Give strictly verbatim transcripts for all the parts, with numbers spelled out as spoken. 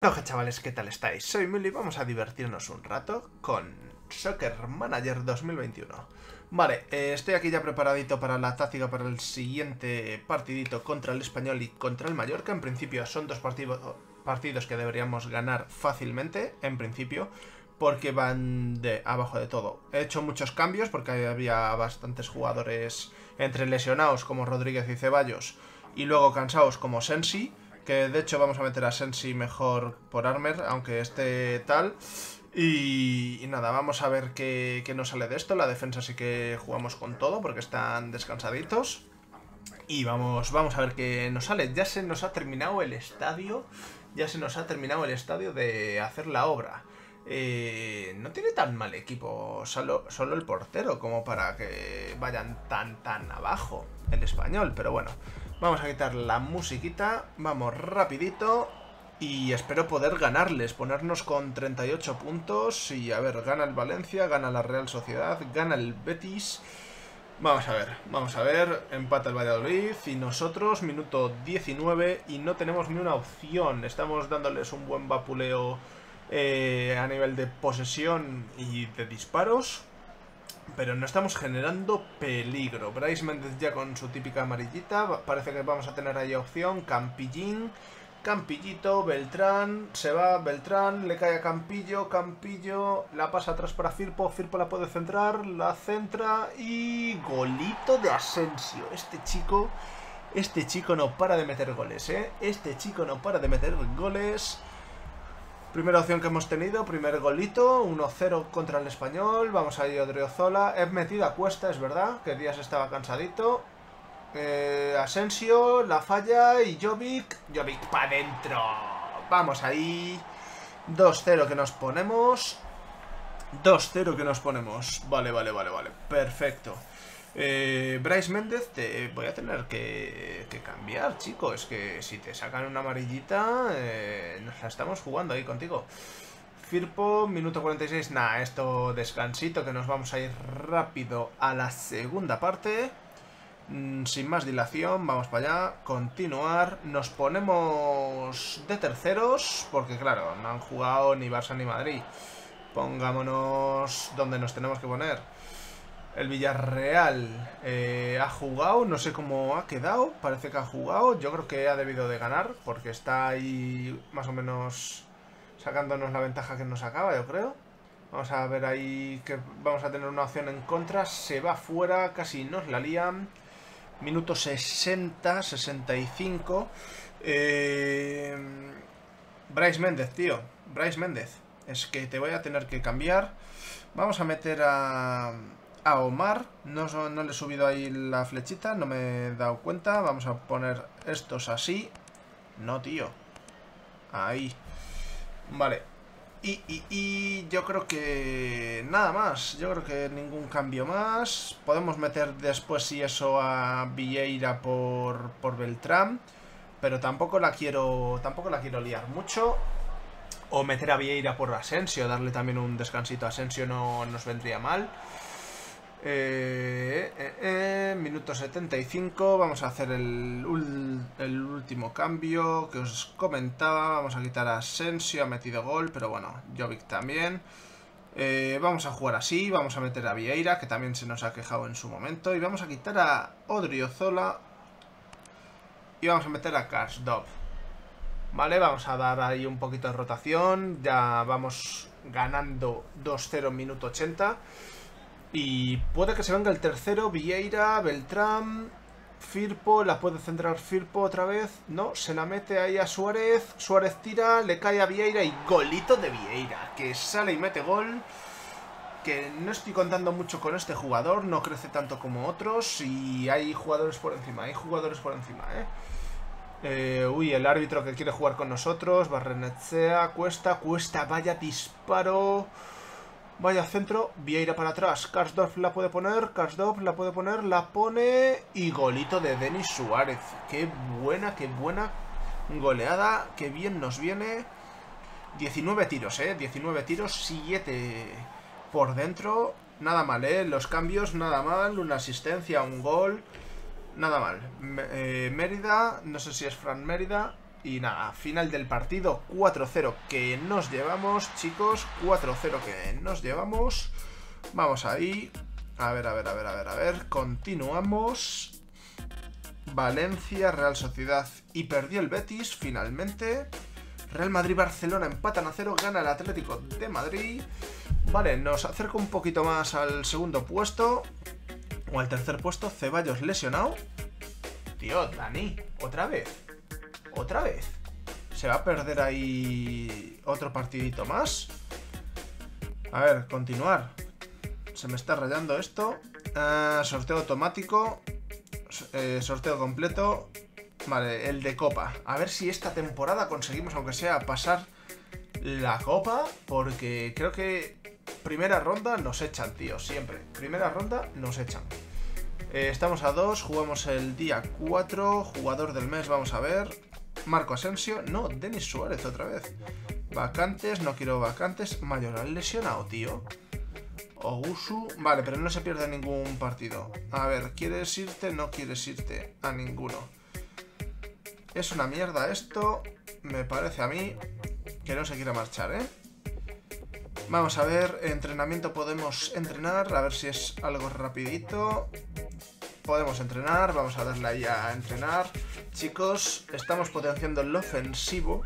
Hola chavales, ¿qué tal estáis? Soy Mili y vamos a divertirnos un rato con Soccer Manager dos mil veintiuno. Vale, eh, estoy aquí ya preparadito para la táctica para el siguiente partidito contra el Español y contra el Mallorca. En principio son dos partido, partidos que deberíamos ganar fácilmente, en principio, porque van de abajo de todo. He hecho muchos cambios porque había bastantes jugadores entre lesionados como Rodríguez y Ceballos y luego cansados como Sensi. Que de hecho vamos a meter a Sensi mejor por Armer, aunque esté tal. Y, y nada, vamos a ver qué, qué nos sale de esto. La defensa sí que jugamos con todo porque están descansaditos. Y vamos, vamos a ver qué nos sale. Ya se nos ha terminado el estadio. Ya se nos ha terminado el estadio de hacer la obra. Eh, no tiene tan mal equipo, solo, solo el portero como para que vayan tan tan abajo el Español, pero bueno. Vamos a quitar la musiquita, vamos rapidito y espero poder ganarles, ponernos con treinta y ocho puntos y a ver, gana el Valencia, gana la Real Sociedad, gana el Betis. Vamos a ver, vamos a ver, empata el Valladolid y nosotros, minuto diecinueve y no tenemos ni una opción. Estamos dándoles un buen vapuleo eh, a nivel de posesión y de disparos. Pero no estamos generando peligro. Brais Méndez ya con su típica amarillita. Parece que vamos a tener ahí opción. Campillín, Campillito, Beltrán. Se va Beltrán, le cae a Campillo. Campillo la pasa atrás para Firpo. Firpo la puede centrar, la centra y golito de Asensio. Este chico, este chico no para de meter goles, ¿eh? Este chico no para de meter goles. Primera opción que hemos tenido, primer golito, uno cero contra el Español, vamos a ir a Odriozola, he metido a Cuesta, es verdad, que Díaz estaba cansadito, eh, Asensio, la falla y Jovic, Jovic para dentro, vamos ahí, dos cero que nos ponemos, dos cero que nos ponemos, vale, vale, vale, vale, perfecto. Eh, Brais Méndez, te voy a tener que, que cambiar, chico. Es que si te sacan una amarillita, eh, nos la estamos jugando ahí contigo. Firpo, minuto cuarenta y seis. Nah, esto descansito, que nos vamos a ir rápido a la segunda parte. Mm, sin más dilación, vamos para allá. Continuar. Nos ponemos de terceros, porque claro, no han jugado ni Barça ni Madrid. Pongámonos donde nos tenemos que poner. El Villarreal eh, ha jugado, no sé cómo ha quedado, parece que ha jugado, yo creo que ha debido de ganar, porque está ahí más o menos sacándonos la ventaja que nos acaba, yo creo. Vamos a ver ahí que vamos a tener una opción en contra, se va fuera, casi nos la lían. Minuto sesenta, sesenta y cinco. Eh, Brais Méndez, tío, Brais Méndez, es que te voy a tener que cambiar. Vamos a meter a... a Omar, no, no le he subido ahí la flechita, no me he dado cuenta. Vamos a poner estos así. No, tío. Ahí. Vale. Y, y, y yo creo que nada más. Yo creo que ningún cambio más. Podemos meter después, si eso, a Vieira por, por Beltrán. Pero tampoco la quiero. Tampoco la quiero liar mucho. O meter a Vieira por Asensio. Darle también un descansito a Asensio no nos vendría mal. Eh, eh, eh, minuto setenta y cinco, vamos a hacer el, ul, el último cambio que os comentaba. Vamos a quitar a Asensio, ha metido gol, pero bueno, Jovic también. Eh, vamos a jugar así, vamos a meter a Vieira, que también se nos ha quejado en su momento. Y vamos a quitar a Odriozola y vamos a meter a Karsdorp. Vale, vamos a dar ahí un poquito de rotación, ya vamos ganando dos cero minuto ochenta. Y puede que se venga el tercero, Vieira, Beltrán, Firpo, la puede centrar Firpo otra vez, no, se la mete ahí a Suárez, Suárez tira, le cae a Vieira y golito de Vieira, que sale y mete gol, que no estoy contando mucho con este jugador, no crece tanto como otros y hay jugadores por encima, hay jugadores por encima, eh. Eh, uy, el árbitro que quiere jugar con nosotros, Barrenetxea, Cuesta, Cuesta, vaya disparo... Vaya centro, Vieira para atrás, Karsdorp la puede poner, Karsdorp la puede poner, la pone y golito de Denis Suárez. Qué buena, qué buena goleada, qué bien nos viene. diecinueve tiros, eh, diecinueve tiros, siete por dentro. Nada mal, eh, los cambios, nada mal, una asistencia, un gol, nada mal. Eh, Mérida, no sé si es Fran Mérida, Y nada, final del partido, cuatro cero que nos llevamos, chicos, cuatro cero que nos llevamos. Vamos ahí. A ver, a ver, a ver, a ver, a ver. Continuamos. Valencia, Real Sociedad y perdió el Betis finalmente. Real Madrid-Barcelona empatan a cero, gana el Atlético de Madrid. Vale, nos acerca un poquito más al segundo puesto. O al tercer puesto, Ceballos lesionado. Tío, Dani, otra vez. Otra vez. Se va a perder ahí otro partidito más. A ver, continuar. Se me está rayando esto. Uh, sorteo automático. Eh, sorteo completo. Vale, el de Copa. A ver si esta temporada conseguimos, aunque sea, pasar la Copa. Porque creo que primera ronda nos echan, tío, siempre. Primera ronda nos echan. Eh, estamos a dos, jugamos el día cuatro. Jugador del mes, vamos a ver. Marco Asensio. No, Denis Suárez otra vez. Vacantes, no quiero vacantes. Mayoral lesionado, tío. Ogusu. Vale, pero no se pierde ningún partido. A ver, ¿quieres irte? No quieres irte a ninguno. Es una mierda esto, me parece a mí, que no se quiera marchar, ¿eh? Vamos a ver, entrenamiento podemos entrenar, a ver si es algo rapidito. Podemos entrenar, vamos a darle ahí a entrenar. Chicos, estamos potenciando el ofensivo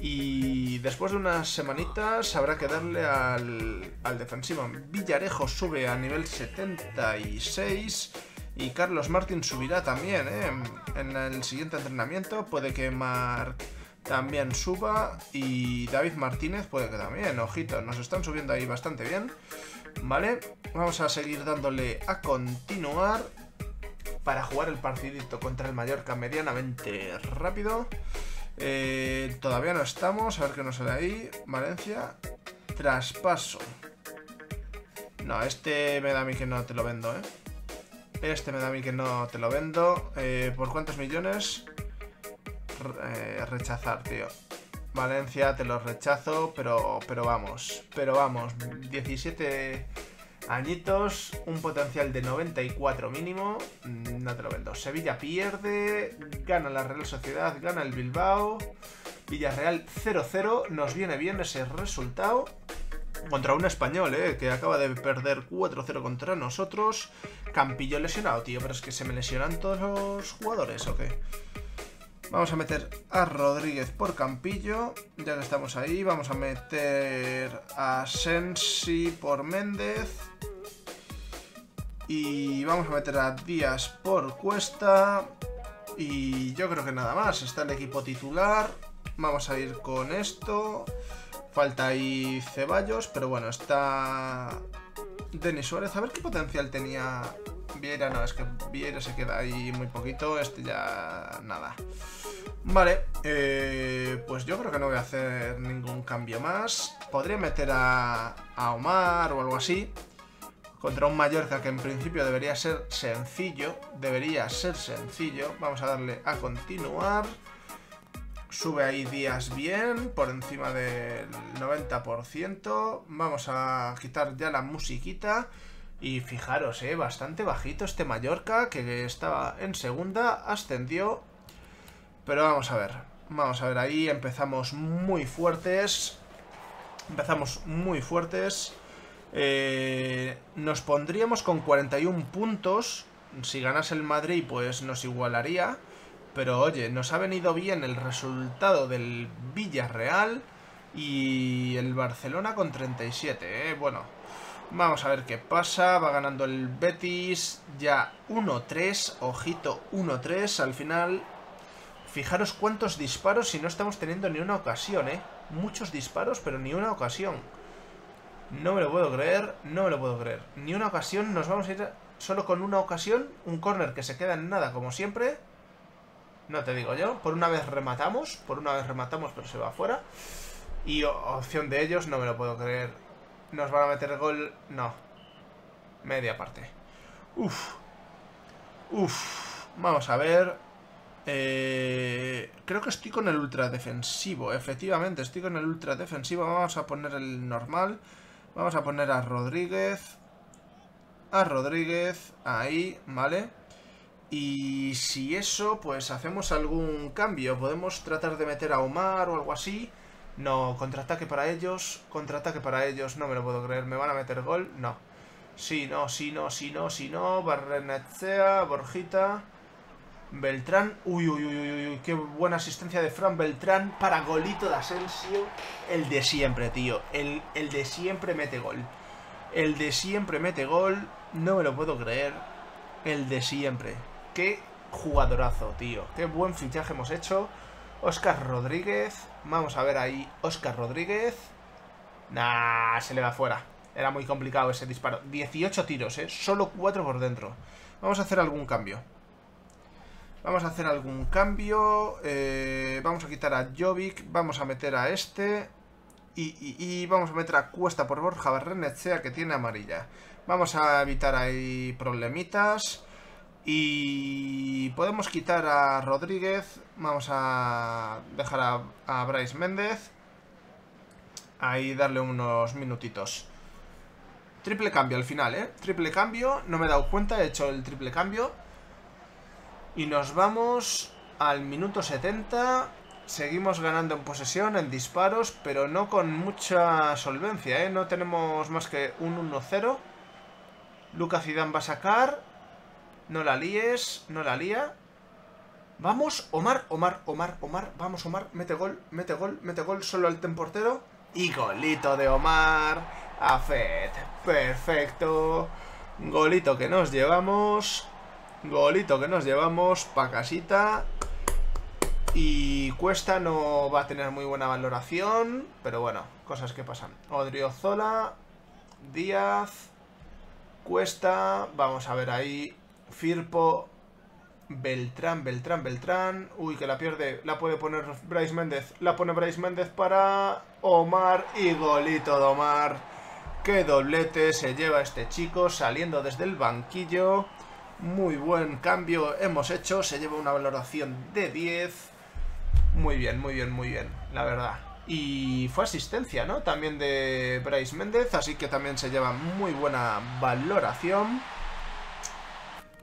y después de unas semanitas habrá que darle al, al defensivo. Villarejo sube a nivel setenta y seis. Y Carlos Martín subirá también, ¿eh? En el siguiente entrenamiento puede que Marc también suba y David Martínez puede que también, ojito, nos están subiendo ahí bastante bien, ¿vale? Vamos a seguir dándole a continuar para jugar el partidito contra el Mallorca medianamente rápido. Eh, todavía no estamos, a ver qué nos sale ahí, Valencia, traspaso. No, este me da a mí que no te lo vendo, ¿eh? Este me da a mí que no te lo vendo. Eh, ¿Por cuántos millones? Re rechazar, tío. Valencia, te lo rechazo, pero, pero vamos. Pero vamos, diecisiete añitos, un potencial de noventa y cuatro mínimo. No te lo vendo. Sevilla pierde, gana la Real Sociedad, gana el Bilbao. Villarreal cero cero, nos viene bien ese resultado. Contra un español, eh, que acaba de perder cuatro cero contra nosotros. Campillo lesionado, tío, pero es que se me lesionan todos los jugadores, ¿o qué? Vamos a meter a Rodríguez por Campillo, ya que estamos ahí. Vamos a meter a Sensi por Méndez. Y vamos a meter a Díaz por Cuesta. Y yo creo que nada más, está el equipo titular. Vamos a ir con esto. Falta ahí Ceballos, pero bueno, está Denis Suárez. A ver qué potencial tenía Vieira. No, es que Vieira se queda ahí muy poquito. Este ya nada. Vale, eh, pues yo creo que no voy a hacer ningún cambio más. Podría meter a, a Omar o algo así. Contra un Mallorca que en principio debería ser sencillo. Debería ser sencillo. Vamos a darle a continuar. Sube ahí Díaz bien, por encima del noventa por ciento. Vamos a quitar ya la musiquita. Y fijaros, eh, bastante bajito este Mallorca, que estaba en segunda, ascendió. Pero vamos a ver, vamos a ver, ahí empezamos muy fuertes. Empezamos muy fuertes. Eh, nos pondríamos con cuarenta y uno puntos. Si ganase el Madrid, pues nos igualaría. Pero oye, nos ha venido bien el resultado del Villarreal y el Barcelona con treinta y siete, ¿eh? Bueno, vamos a ver qué pasa. Va ganando el Betis ya uno tres, ojito, uno tres. Al final, fijaros cuántos disparos y no estamos teniendo ni una ocasión, ¿eh? Muchos disparos, pero ni una ocasión. No me lo puedo creer, no me lo puedo creer. Ni una ocasión, nos vamos a ir solo con una ocasión. Un córner que se queda en nada, como siempre. No te digo yo, por una vez rematamos, por una vez rematamos, pero se va afuera. Y opción de ellos, no me lo puedo creer. ¿Nos van a meter gol? No. Media parte. Uf. Uf. Vamos a ver. Eh... Creo que estoy con el ultra defensivo. Efectivamente, estoy con el ultra defensivo. Vamos a poner el normal. Vamos a poner a Rodríguez. A Rodríguez. Ahí, vale. Y si eso, pues hacemos algún cambio. Podemos tratar de meter a Omar o algo así. No, contraataque para ellos. Contraataque para ellos, no me lo puedo creer. ¿Me van a meter gol? No. Sí, no, sí, no, sí, no, sí, no. Barrenetxea, Borjita, Beltrán. Uy, uy, uy, uy, uy. Qué buena asistencia de Fran Beltrán para golito de Asensio. El de siempre, tío. El, el de siempre mete gol. El de siempre mete gol. No me lo puedo creer. El de siempre. Qué jugadorazo, tío. Qué buen fichaje hemos hecho. Óscar Rodríguez. Vamos a ver ahí. Óscar Rodríguez. Nah, se le va fuera. Era muy complicado ese disparo. dieciocho tiros, ¿eh? Solo cuatro por dentro. Vamos a hacer algún cambio. Vamos a hacer algún cambio. Eh, vamos a quitar a Jovic. Vamos a meter a este. Y, y, y vamos a meter a Cuesta por Borja Barrenetxea, que tiene amarilla. Vamos a evitar ahí problemitas. Y podemos quitar a Rodríguez. Vamos a dejar a, a Brais Méndez. Ahí darle unos minutitos. Triple cambio al final, ¿eh? Triple cambio, no me he dado cuenta, he hecho el triple cambio. Y nos vamos al minuto setenta. Seguimos ganando en posesión, en disparos, pero no con mucha solvencia, ¿eh? No tenemos más que un uno cero. Lucas Zidane va a sacar. No la líes, no la lía. Vamos, Omar, Omar, Omar, Omar. Vamos, Omar, mete gol, mete gol, mete gol, solo al temportero. Y golito de Omar. Afet, perfecto. Golito que nos llevamos. Golito que nos llevamos pa' casita. Y Cuesta no va a tener muy buena valoración, pero bueno, cosas que pasan. Odriozola, Díaz, Cuesta. Vamos a ver ahí. Firpo, Beltrán, Beltrán, Beltrán. Uy, que la pierde. La puede poner Brais Méndez. La pone Brais Méndez para Omar. Y golito de Omar. Qué doblete se lleva este chico saliendo desde el banquillo. Muy buen cambio hemos hecho. Se lleva una valoración de diez. Muy bien, muy bien, muy bien, la verdad. Y fue asistencia, ¿no? También de Brais Méndez, así que también se lleva muy buena valoración.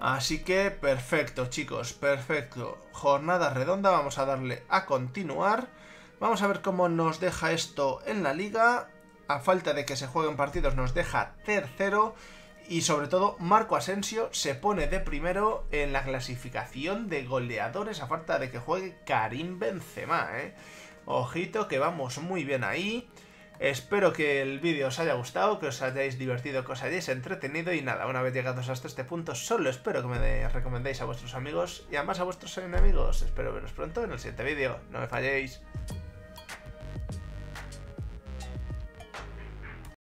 Así que perfecto, chicos, perfecto. Jornada redonda, vamos a darle a continuar. Vamos a ver cómo nos deja esto en la liga. A falta de que se jueguen partidos nos deja tercero y sobre todo Marco Asensio se pone de primero en la clasificación de goleadores a falta de que juegue Karim Benzema, ¿eh? Ojito que vamos muy bien ahí. Espero que el vídeo os haya gustado, que os hayáis divertido, que os hayáis entretenido y nada, una vez llegados hasta este punto solo espero que me recomendéis a vuestros amigos y además a vuestros enemigos. Espero veros pronto en el siguiente vídeo, no me falléis.